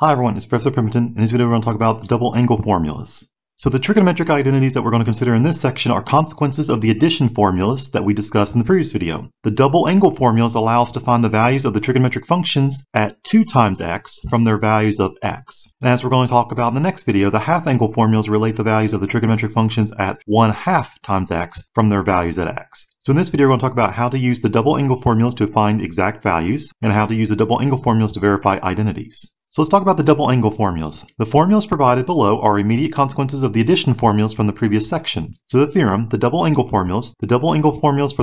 Hi everyone, it's Professor Pemberton. In this video we're going to talk about the double angle formulas. So the trigonometric identities that we're going to consider in this section are consequences of the addition formulas that we discussed in the previous video. The double angle formulas allow us to find the values of the trigonometric functions at 2 times x from their values of x. And as we're going to talk about in the next video, the half angle formulas relate the values of the trigonometric functions at 1/2 times x from their values at x. So in this video we're going to talk about how to use the double angle formulas to find exact values and how to use the double angle formulas to verify identities. So let's talk about the double angle formulas. The formulas provided below are immediate consequences of the addition formulas from the previous section. So the theorem, the double angle formulas for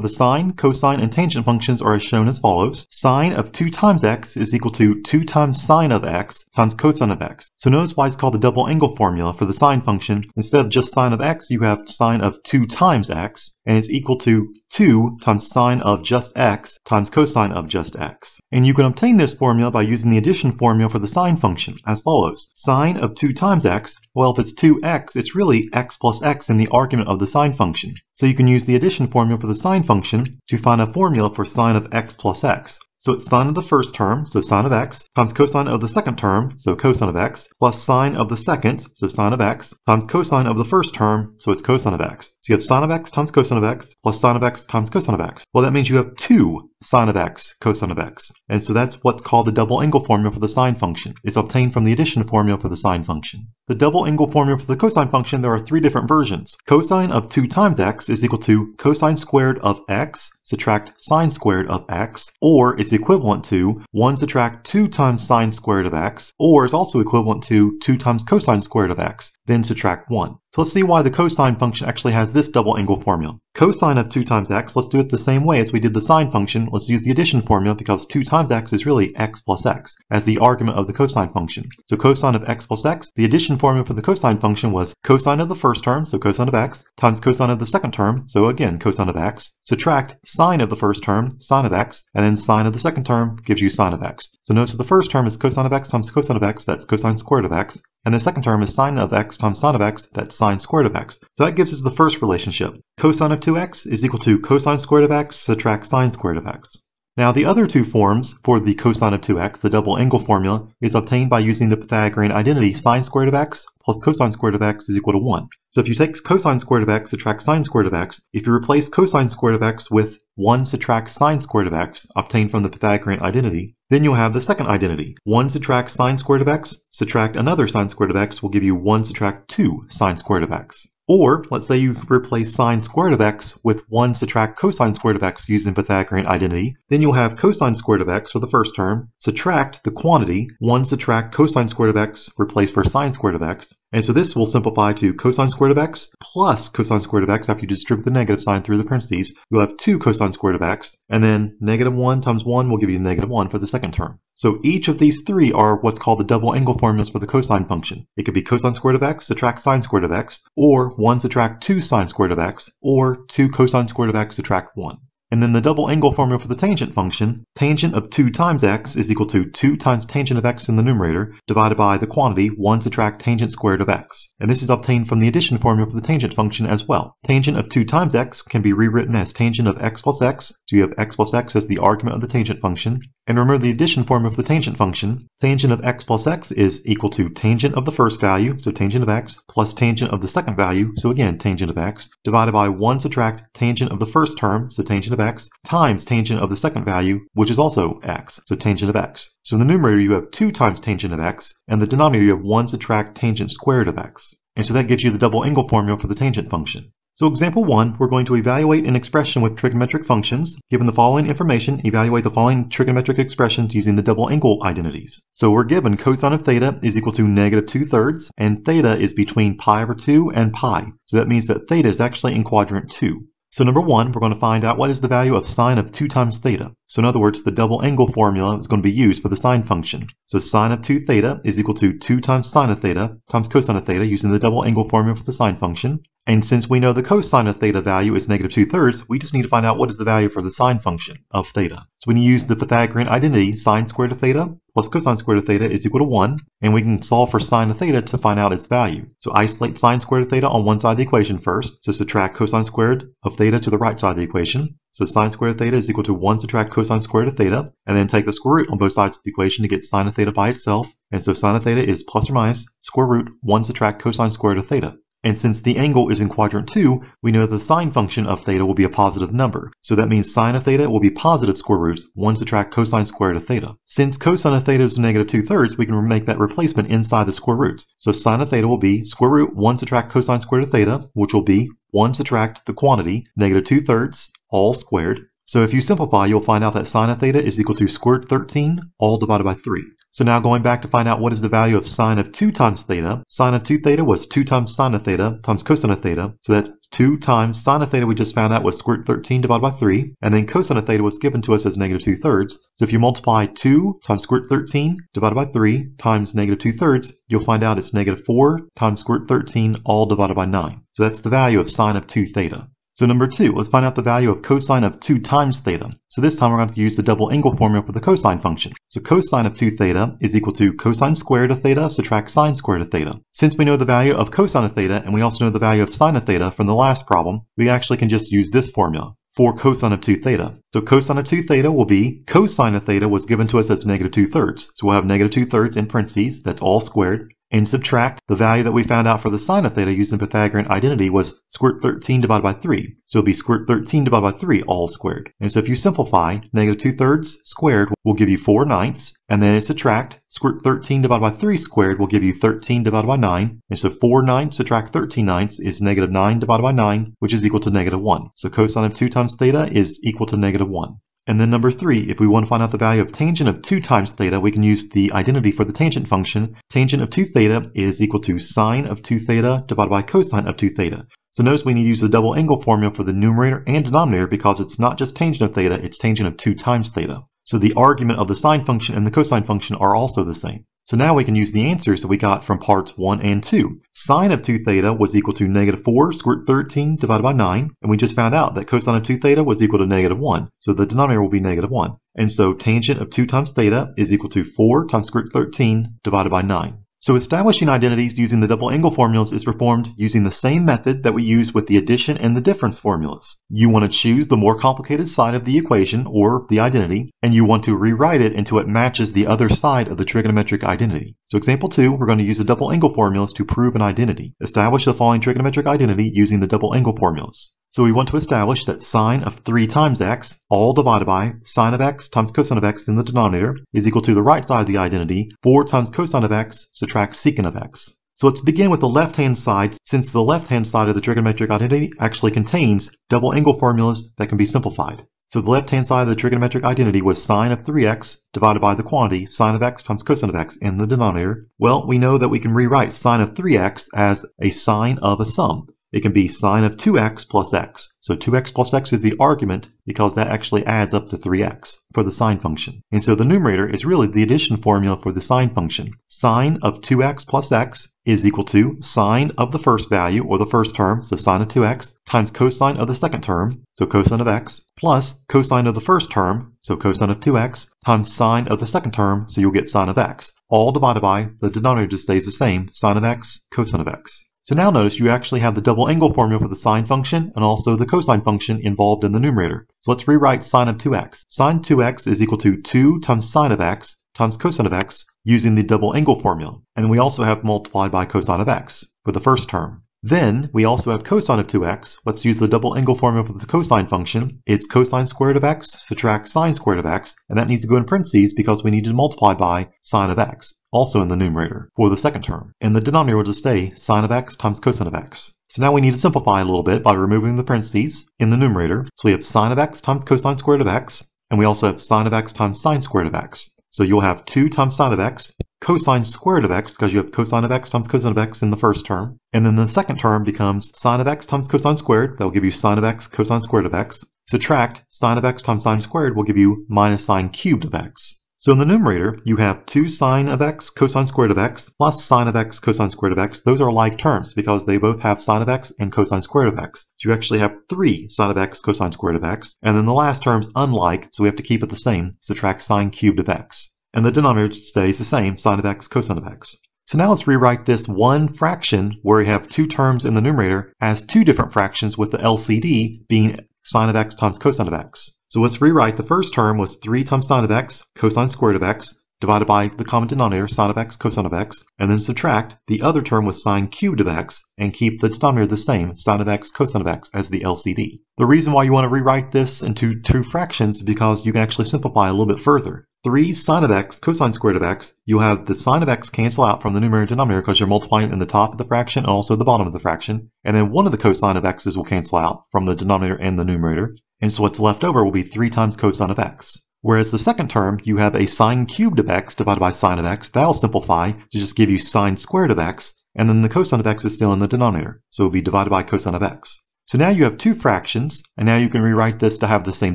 the sine, cosine, and tangent functions are as shown as follows. Sine of 2 times x is equal to 2 times sine of x times cosine of x. So notice why it's called the double angle formula for the sine function. Instead of just sine of x, you have sine of 2 times x, and it's equal to 2 times sine of just x times cosine of just x. And you can obtain this formula by using the addition formula for the sine function as follows. Sine of 2 times x, well, if it's 2x, it's really x plus x in the argument of the sine function. So you can use the addition formula for the sine function to find a formula for sine of x plus x. So it's sine of the first term, so sine of x, times cosine of the second term, so cosine of x, plus sine of the second, so sine of x, times cosine of the first term, so it's cosine of x. So you have sine of x times cosine of x, plus sine of x times cosine of x. Well, that means you have 2 sine of x, cosine of x. And so that's what's called the double angle formula for the sine function. It's obtained from the addition formula for the sine function. The double angle formula for the cosine function, there are 3 different versions. Cosine of 2 times x is equal to cosine squared of x, subtract sine squared of x, or it's equivalent to 1 subtract 2 times sine squared of x, or is also equivalent to 2 times cosine squared of x, then subtract 1. So let's see why the cosine function actually has this double angle formula. Cosine of 2 times x, let's do it the same way as we did the sine function. Let's use the addition formula because 2 times x is really x plus x as the argument of the cosine function. So cosine of x plus x, the addition formula for the cosine function was cosine of the first term, so cosine of x, times cosine of the second term, so again cosine of x, subtract sine of the first term, sine of x, and then sine of the second term gives you sine of x. So notice that the first term is cosine of x times cosine of x, that's cosine squared of x, and the second term is sine of x times sine of x, that's sine squared of x. So that gives us the first relationship. Cosine of 2x is equal to cosine squared of x subtract sine squared of x. Now the other two forms for the cosine of 2x, the double angle formula, is obtained by using the Pythagorean identity sine squared of x plus cosine squared of x is equal to 1. So if you take cosine squared of x subtract sine squared of x, if you replace cosine squared of x with 1 subtract sine squared of x obtained from the Pythagorean identity, then you'll have the second identity. 1 subtract sine squared of x, subtract another sine squared of x will give you 1 subtract 2 sine squared of x. Or, let's say you replace sine squared of x with 1 subtract cosine squared of x using Pythagorean identity, then you'll have cosine squared of x for the first term, subtract the quantity, 1 subtract cosine squared of x, replace for sine squared of x, and so this will simplify to cosine squared of x plus cosine squared of x. After you distribute the negative sign through the parentheses, you'll have 2 cosine squared of x, and then negative 1 times 1 will give you negative 1 for the second term. So each of these 3 are what's called the double angle formulas for the cosine function. It could be cosine squared of x subtract sine squared of x, or 1 subtract 2 sine squared of x, or 2 cosine squared of x subtract 1. And then the double angle formula for the tangent function, tangent of 2 times x is equal to 2 times tangent of x in the numerator divided by the quantity 1 subtract tangent squared of x. And this is obtained from the addition formula for the tangent function as well. Tangent of 2 times x can be rewritten as tangent of x plus x, so you have x plus x as the argument of the tangent function. And remember the addition formula for the tangent function, tangent of x plus x is equal to tangent of the first value, so tangent of x, plus tangent of the second value, so again tangent of x, divided by 1 subtract tangent of the first term, so tangent of x, times tangent of the second value, which is also x, so tangent of x. So in the numerator you have 2 times tangent of x, and the denominator you have 1 subtract tangent squared of x. And so that gives you the double angle formula for the tangent function. So example 1, we're going to evaluate an expression with trigonometric functions. Given the following information, evaluate the following trigonometric expressions using the double angle identities. So we're given cosine of theta is equal to negative 2/3, and theta is between pi over 2 and pi. So that means that theta is actually in quadrant 2. So number 1, we're going to find out what is the value of sine of 2 times theta. So in other words, the double angle formula is going to be used for the sine function. So sine of 2 theta is equal to 2 times sine of theta times cosine of theta using the double angle formula for the sine function. And since we know the cosine of theta value is -2/3, we just need to find out what is the value for the sine function of theta. So we can use the Pythagorean identity, sine squared of theta plus cosine squared of theta is equal to 1, and we can solve for sine of theta to find out its value. So isolate sine squared of theta on one side of the equation first, so subtract cosine squared of theta to the right side of the equation. So sine squared of theta is equal to 1 subtract cosine squared of theta, and then take the square root on both sides of the equation to get sine of theta by itself, and so sine of theta is plus or minus square root 1 subtract cosine squared of theta. And since the angle is in quadrant 2, we know the sine function of theta will be a positive number. So that means sine of theta will be positive square root 1 subtract cosine squared of theta. Since cosine of theta is -2/3, we can make that replacement inside the square roots. So sine of theta will be square root 1 subtract cosine squared of theta, which will be 1 subtract the quantity -2/3 all squared. So if you simplify, you'll find out that sine of theta is equal to square root 13 all divided by 3. So now going back to find out what is the value of sine of 2 times theta. Sine of 2 theta was 2 times sine of theta times cosine of theta. So that's 2 times sine of theta we just found out was square root 13 divided by 3. And then cosine of theta was given to us as -2/3. So if you multiply 2 times square root 13 divided by 3 times -2/3, you'll find out it's -4 times square root 13 all divided by 9. So that's the value of sine of 2 theta. So number 2, let's find out the value of cosine of 2 times theta. So this time we're going to have to use the double angle formula for the cosine function. So cosine of 2 theta is equal to cosine squared of theta subtract sine squared of theta. Since we know the value of cosine of theta and we also know the value of sine of theta from the last problem, we actually can just use this formula for cosine of 2 theta. So cosine of 2 theta will be cosine of theta was given to us as -2/3. So we'll have -2/3 in parentheses, that's all squared, and subtract the value that we found out for the sine of theta using the Pythagorean identity was square root 13 divided by 3. So it'll be square root 13 divided by 3 all squared. And so if you simplify, -2/3 squared will give you 4/9, and then subtract square root 13 divided by 3 squared will give you 13 divided by 9. And so 4/9 subtract 13/9 is -9 divided by 9, which is equal to -1. So cosine of 2 times theta is equal to -1. And then number 3, if we want to find out the value of tangent of 2 times theta, we can use the identity for the tangent function. Tangent of 2 theta is equal to sine of 2 theta divided by cosine of 2 theta. So notice we need to use the double angle formula for the numerator and denominator because it's not just tangent of theta, it's tangent of 2 times theta. So the argument of the sine function and the cosine function are also the same. So now we can use the answers that we got from parts 1 and 2. Sine of 2 theta was equal to -4 square root 13 divided by 9, and we just found out that cosine of 2 theta was equal to -1, so the denominator will be -1. And so tangent of 2 times theta is equal to 4 times square root 13 divided by 9. So establishing identities using the double angle formulas is performed using the same method that we use with the addition and the difference formulas. You want to choose the more complicated side of the equation, or the identity, and you want to rewrite it until it matches the other side of the trigonometric identity. So example 2, we're going to use the double angle formulas to prove an identity. Establish the following trigonometric identity using the double angle formulas. So we want to establish that sine of 3 times x, all divided by sine of x times cosine of x in the denominator, is equal to the right side of the identity, 4 times cosine of x, subtract secant of x. So let's begin with the left-hand side, since the left-hand side of the trigonometric identity actually contains double angle formulas that can be simplified. So the left-hand side of the trigonometric identity was sine of 3x divided by the quantity sine of x times cosine of x in the denominator. Well, we know that we can rewrite sine of 3x as a sine of a sum. It can be sine of 2x plus x. So 2x plus x is the argument because that actually adds up to 3x for the sine function. And so the numerator is really the addition formula for the sine function. Sine of 2x plus x is equal to sine of the first value or the first term, so sine of 2x, times cosine of the second term, so cosine of x, plus cosine of the first term, so cosine of 2x, times sine of the second term, so you'll get sine of x. All divided by, the denominator just stays the same, sine of x, cosine of x. So now notice you actually have the double angle formula for the sine function and also the cosine function involved in the numerator. So let's rewrite sine of 2x. Sine 2x is equal to 2 times sine of x times cosine of x using the double angle formula. And we also have multiplied by cosine of x for the first term. Then we also have cosine of 2x. Let's use the double angle formula for the cosine function. It's cosine squared of x subtract sine squared of x, and that needs to go in parentheses because we need to multiply by sine of x, also in the numerator, for the second term. And the denominator will just stay sine of x times cosine of x. So now we need to simplify a little bit by removing the parentheses in the numerator. So we have sine of x times cosine squared of x, and we also have sine of x times sine squared of x. So you'll have 2 times sine of x, cosine squared of x, because you have cosine of x times cosine of x in the first term. And then the second term becomes sine of x times cosine squared. That will give you sine of x, cosine squared of x. Subtract sine of x times sine squared will give you minus sine cubed of x. So in the numerator, you have 2 sine of x cosine squared of x plus sine of x cosine squared of x. Those are like terms because they both have sine of x and cosine squared of x. So you actually have 3 sine of x cosine squared of x. And then the last term's unlike, so we have to keep it the same. Subtract sine cubed of x. And the denominator stays the same, sine of x cosine of x. So now let's rewrite this one fraction where we have 2 terms in the numerator as 2 different fractions with the LCD being sine of x times cosine of x. So let's rewrite the first term was 3 times sine of x cosine squared of x divided by the common denominator sine of x cosine of x, and then subtract the other term with sine cubed of x and keep the denominator the same, sine of x cosine of x, as the LCD. The reason why you want to rewrite this into 2 fractions is because you can actually simplify a little bit further. 3 sine of x cosine squared of x, you'll have the sine of x cancel out from the numerator and denominator because you're multiplying in the top of the fraction and also the bottom of the fraction, and then one of the cosine of x's will cancel out from the denominator and the numerator, and so what's left over will be 3 times cosine of x. Whereas the second term, you have a sine cubed of x divided by sine of x. That'll simplify to just give you sine squared of x, and then the cosine of x is still in the denominator, so it'll be divided by cosine of x. So now you have 2 fractions, and now you can rewrite this to have the same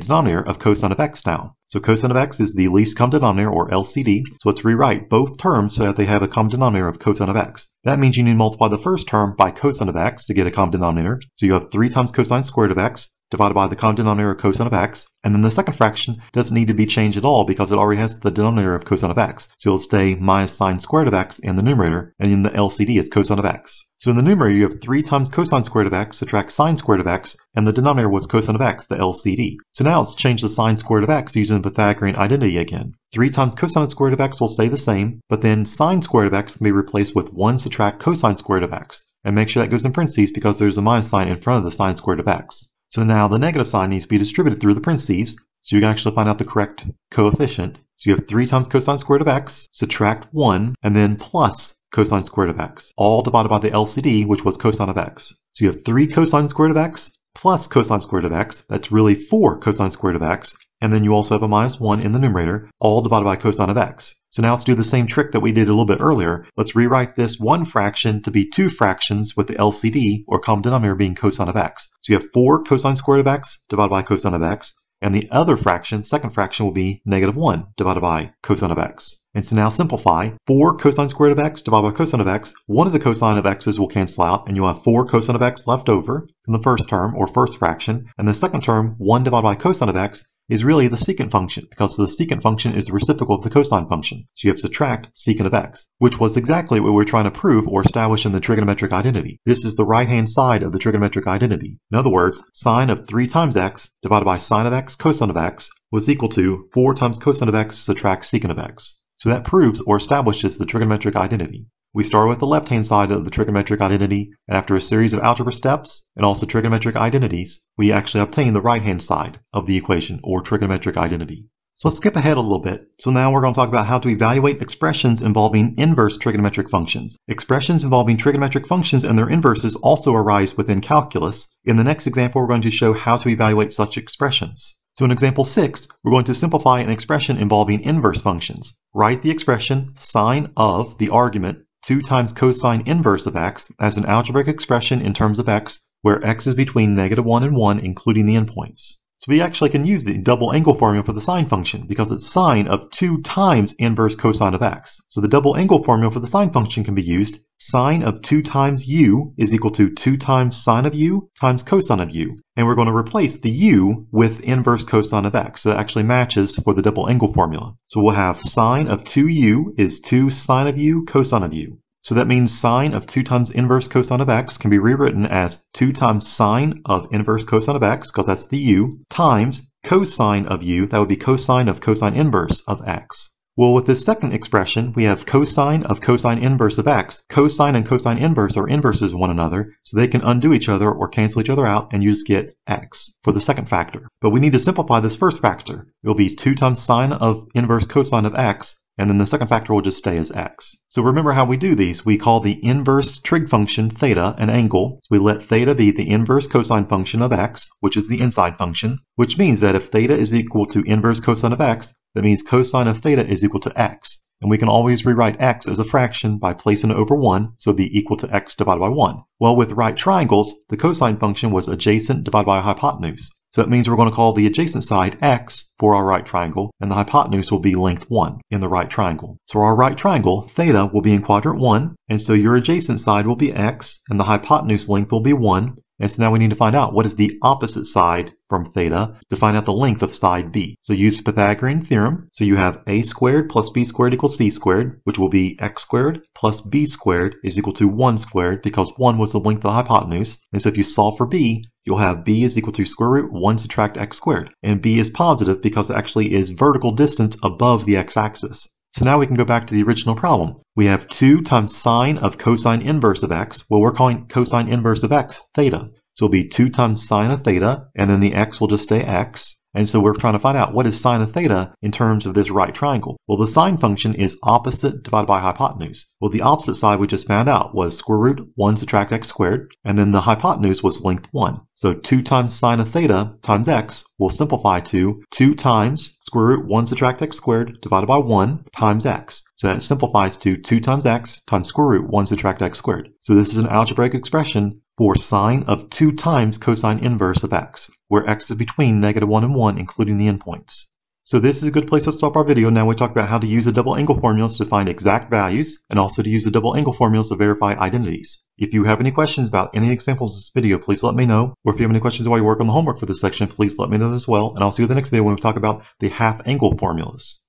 denominator of cosine of x now. So cosine of x is the least common denominator, or LCD, so let's rewrite both terms so that they have a common denominator of cosine of x. That means you need to multiply the first term by cosine of x to get a common denominator. So you have 3 times cosine squared of x divided by the common denominator of cosine of x, and then the second fraction doesn't need to be changed at all because it already has the denominator of cosine of x, so it'll stay minus sine squared of x in the numerator, and in the LCD is cosine of x. So in the numerator you have 3 times cosine squared of x subtract sine squared of x, and the denominator was cosine of x, the LCD. So now let's change the sine squared of x using the Pythagorean identity again. 3 times cosine squared of x will stay the same, but then sine squared of x can be replaced with 1 subtract cosine squared of x, and make sure that goes in parentheses because there's a minus sign in front of the sine squared of x. So now the negative sign needs to be distributed through the parentheses, so you can actually find out the correct coefficient. So you have 3 times cosine squared of x, subtract 1, and then plus cosine squared of x, all divided by the LCD, which was cosine of x. So you have 3 cosine squared of x plus cosine squared of x, that's really 4 cosine squared of x, and then you also have a minus 1 in the numerator, all divided by cosine of x. So now let's do the same trick that we did a little bit earlier. Let's rewrite this one fraction to be 2 fractions with the LCD, or common denominator, being cosine of x. So you have 4 cosine squared of x divided by cosine of x, and the other fraction, second fraction, will be negative 1 divided by cosine of x. And so now simplify, 4 cosine squared of x divided by cosine of x, one of the cosine of x's will cancel out, and you'll have 4 cosine of x left over in the first term, or first fraction, and the second term, 1 divided by cosine of x, is really the secant function, because the secant function is the reciprocal of the cosine function. So you have subtract secant of x, which was exactly what we were trying to prove or establish in the trigonometric identity. This is the right-hand side of the trigonometric identity. In other words, sine of 3 times x divided by sine of x cosine of x was equal to 4 times cosine of x subtract secant of x. So that proves or establishes the trigonometric identity. We start with the left-hand side of the trigonometric identity, and after a series of algebra steps and also trigonometric identities, we actually obtain the right-hand side of the equation, or trigonometric identity. So let's skip ahead a little bit. So now we're going to talk about how to evaluate expressions involving inverse trigonometric functions. Expressions involving trigonometric functions and their inverses also arise within calculus. In the next example, we're going to show how to evaluate such expressions. So in example 6, we're going to simplify an expression involving inverse functions. Write the expression sine of the argument 2 times cosine inverse of x as an algebraic expression in terms of x, where x is between negative 1 and 1, including the endpoints. So we actually can use the double angle formula for the sine function because it's sine of 2 times inverse cosine of x. So the double angle formula for the sine function can be used. Sine of 2 times u is equal to 2 times sine of u times cosine of u. And we're going to replace the u with inverse cosine of x. So that actually matches for the double angle formula. So we'll have sine of 2u is 2 sine of u cosine of u. So that means sine of 2 times inverse cosine of x can be rewritten as 2 times sine of inverse cosine of x, because that's the u, times cosine of u, that would be cosine of cosine inverse of x. Well, with this second expression, we have cosine of cosine inverse of x. Cosine and cosine inverse are inverses of one another, so they can undo each other or cancel each other out, and you just get x for the second factor. But we need to simplify this first factor. It will be 2 times sine of inverse cosine of x, and then the second factor will just stay as x. So remember how we do these. We call the inverse trig function theta an angle. So we let theta be the inverse cosine function of x, which is the inside function, which means that if theta is equal to inverse cosine of x, that means cosine of theta is equal to x. And we can always rewrite x as a fraction by placing it over 1, so it would be equal to x divided by 1. Well, with right triangles, the cosine function was adjacent divided by a hypotenuse. So that means we're going to call the adjacent side x for our right triangle, and the hypotenuse will be length 1 in the right triangle. So our right triangle, theta, will be in quadrant 1, and so your adjacent side will be x, and the hypotenuse length will be 1. And so now we need to find out what is the opposite side from theta to find out the length of side b. So use the Pythagorean theorem. So you have a squared plus b squared equals c squared, which will be x squared plus b squared is equal to 1 squared, because 1 was the length of the hypotenuse. And so if you solve for b, you'll have b is equal to square root 1 subtract x squared. And b is positive because it actually is vertical distance above the x-axis. So now we can go back to the original problem. We have 2 times sine of cosine inverse of x. Well, we're calling cosine inverse of x theta. So it'll be 2 times sine of theta, and then the x will just stay x. And so we're trying to find out what is sine of theta in terms of this right triangle. Well, the sine function is opposite divided by hypotenuse. Well, the opposite side we just found out was square root 1 subtract x squared, and then the hypotenuse was length 1. So 2 times sine of theta times x will simplify to 2 times square root 1 subtract x squared divided by 1 times x. So that simplifies to 2 times x times square root 1 subtract x squared. So this is an algebraic expression for sine of 2 times cosine inverse of x, where x is between -1 and 1, including the endpoints. So this is a good place to stop our video. Now we talk about how to use the double angle formulas to find exact values, and also to use the double angle formulas to verify identities. If you have any questions about any examples of this video, please let me know. Or if you have any questions while you work on the homework for this section, please let me know as well. And I'll see you in the next video when we talk about the half angle formulas.